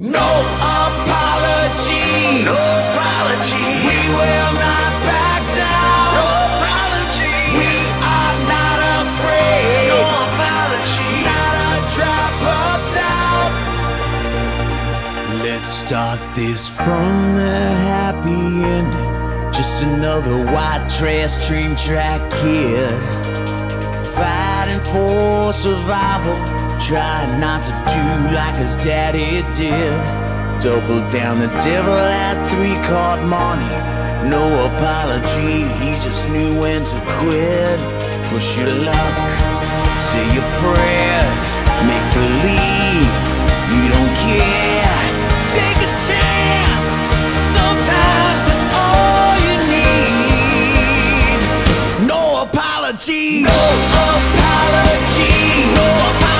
No apology. No apology. We will not back down. No apology. We are not afraid. No apology. Not a drop of doubt. Let's start this from the happy ending. Just another white trash dream track kid, fighting for survival. Try not to do like his daddy did. Double down the devil at three-card money. No apology, he just knew when to quit. Push your luck, say your prayers, make believe you don't care. Take a chance, sometimes it's all you need. No apology. No apology. No apology.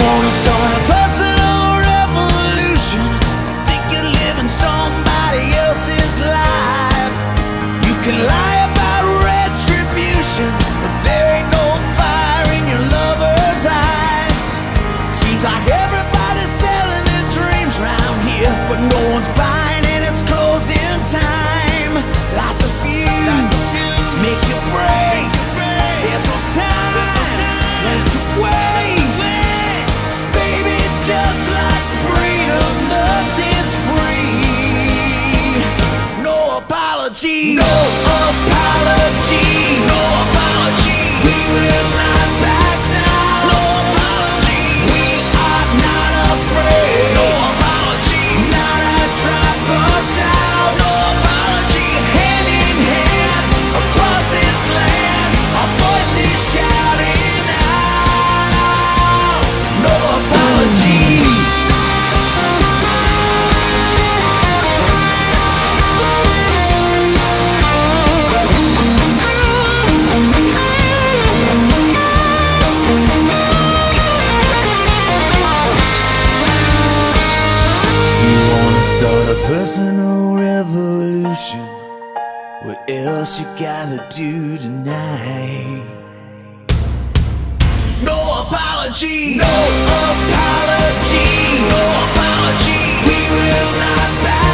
Wanna start a personal revolution? You think you're living somebody else's life. You can lie about retribution, but there ain't no fire in your lover's eyes. Seems like everybody's selling their dreams round here, but no one's buying and it's closing time. Light the fuse, make it break. There's no time left to wait. Just like freedom, nothing's free. No apology. No apology. No apology. We will not back down. No apology. We are not afraid. No apology. Not a drop of doubt. No apology. Hand in hand, across this land, our voices shouting out. No apology. Start a personal revolution. What else you gotta do tonight? No apology. No apology. No apology. We will not back.